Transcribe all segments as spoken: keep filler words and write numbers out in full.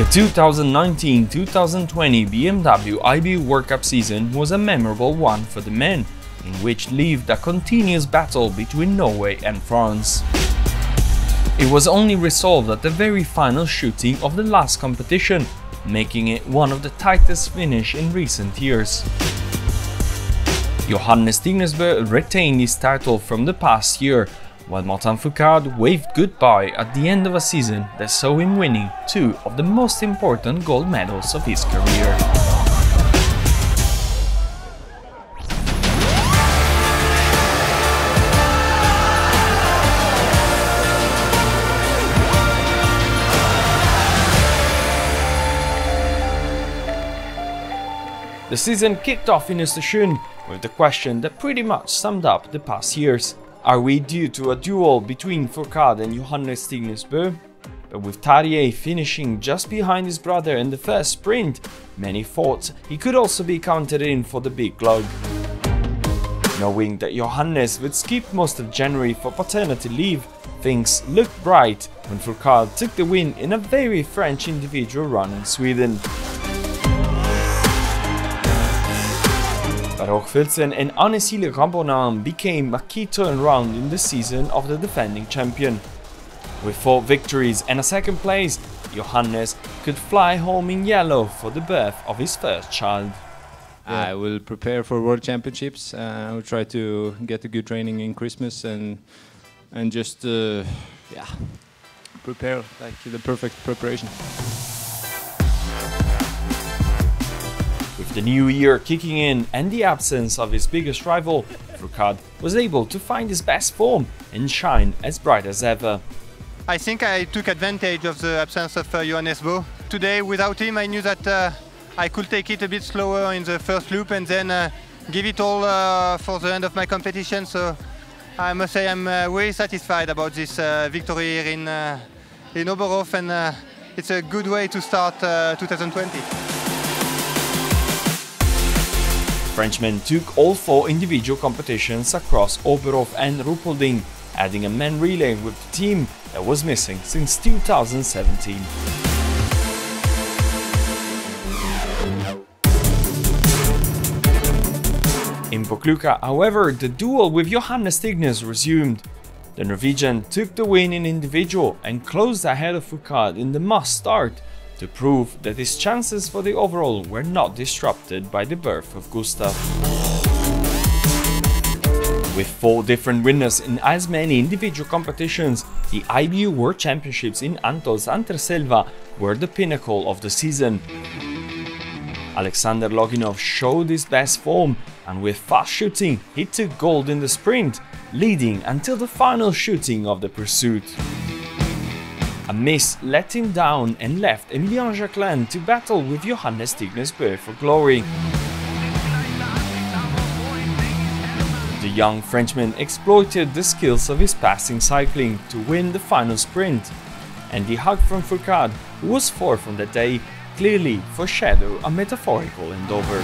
The two thousand nineteen two thousand twenty B M W I B U World Cup season was a memorable one for the men, in which lived a continuous battle between Norway and France. It was only resolved at the very final shooting of the last competition, making it one of the tightest finish in recent years. Johannes Thingnes Bø retained his title from the past year, while Martin Fourcade waved goodbye at the end of a season that saw him winning two of the most important gold medals of his career. The season kicked off in Östersund with the question that pretty much summed up the past years. Are we due to a duel between Fourcade and Johannes Thingnes Bø? But with Tarjei finishing just behind his brother in the first sprint, many thought he could also be counted in for the big log. Knowing that Johannes would skip most of January for paternity leave, things looked bright when Fourcade took the win in a very French individual run in Sweden. Quentin and Annesil Rabbonin became a key turnaround in the season of the defending champion. With four victories and a second place, Johannes could fly home in yellow for the birth of his first child. I will prepare for World Championships. Uh, I will try to get a good training in Christmas and and just uh, yeah, prepare like the perfect preparation. With the new year kicking in and the absence of his biggest rival, Fourcade was able to find his best form and shine as bright as ever. I think I took advantage of the absence of uh, Johannes Bø. Today, without him, I knew that uh, I could take it a bit slower in the first loop and then uh, give it all uh, for the end of my competition. So I must say I'm uh, very satisfied about this uh, victory here in, uh, in Oberhof, and uh, it's a good way to start uh, two thousand twenty. Frenchmen took all four individual competitions across Oberhof and Rupolding, adding a men relay with the team that was missing since two thousand seventeen. In Pokljuka, however, the duel with Johannes Thingnes resumed. The Norwegian took the win in individual and closed ahead of Fourcade in the must start, to prove that his chances for the overall were not disrupted by the birth of Gustav. With four different winners in as many individual competitions, the I B U World Championships in Antholz-Anterselva were the pinnacle of the season. Alexander Loginov showed his best form, and with fast shooting he took gold in the sprint, leading until the final shooting of the pursuit. A miss let him down and left Emilien Jacqueline to battle with Johannes Thingnes Bø for glory. The young Frenchman exploited the skills of his passing cycling to win the final sprint, and the hug from Fourcade, who was fourth on that day, clearly foreshadowed a metaphorical endeavour.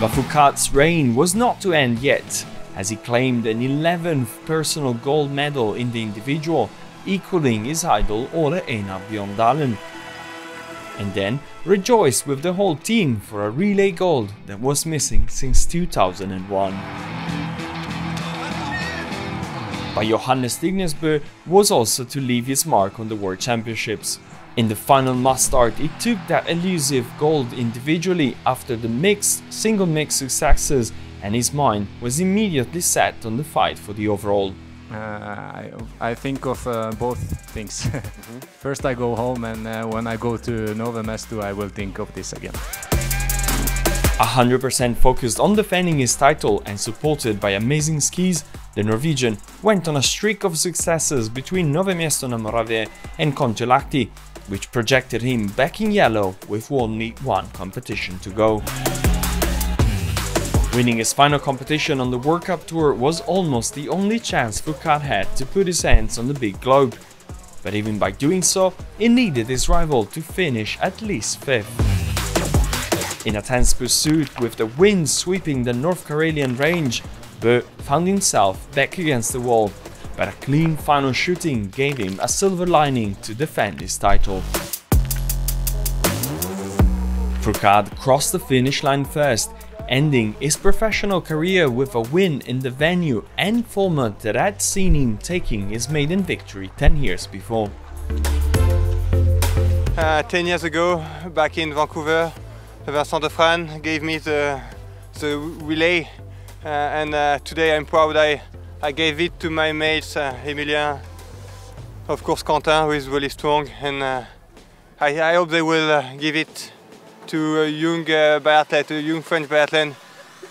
But Fourcade's reign was not to end yet, as he claimed an eleventh personal gold medal in the individual, equaling his idol Ole Einar Bjørndalen, and then rejoiced with the whole team for a relay gold that was missing since two thousand one. But Johannes Thingnes Bø was also to leave his mark on the World Championships. In the final must start, he took that elusive gold individually after the mixed, single mixed successes, and his mind was immediately set on the fight for the overall. Uh, I, I think of uh, both things. Mm-hmm. First I go home, and uh, when I go to Nove Mesto, I will think of this again. one hundred percent focused on defending his title and supported by amazing skis, the Norwegian went on a streak of successes between Nove Mesto na Moravě and Kontiolahti, which projected him back in yellow with only one competition to go. Winning his final competition on the World Cup Tour was almost the only chance Fourcade had to put his hands on the big globe, but even by doing so, he needed his rival to finish at least fifth. In a tense pursuit, with the wind sweeping the North Karelian range, Bø found himself back against the wall, but a clean final shooting gave him a silver lining to defend his title. Fourcade crossed the finish line first, ending his professional career with a win in the venue and format that had seen him taking his maiden victory ten years before. Uh, ten years ago, back in Vancouver, Vincent Defrasne gave me the, the relay, uh, and uh, today I'm proud I, I gave it to my mates, uh, Emilien, of course Quentin, who is really strong, and uh, I, I hope they will uh, give it to a young uh, biathlete, a young French biathlete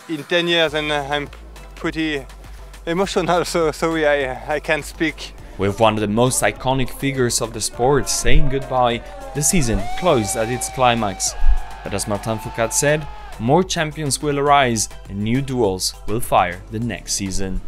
in ten years, and uh, I'm pretty emotional, so sorry I, I can't speak. With one of the most iconic figures of the sport saying goodbye, the season closed at its climax. But as Martin Fourcade said, more champions will arise and new duels will fire the next season.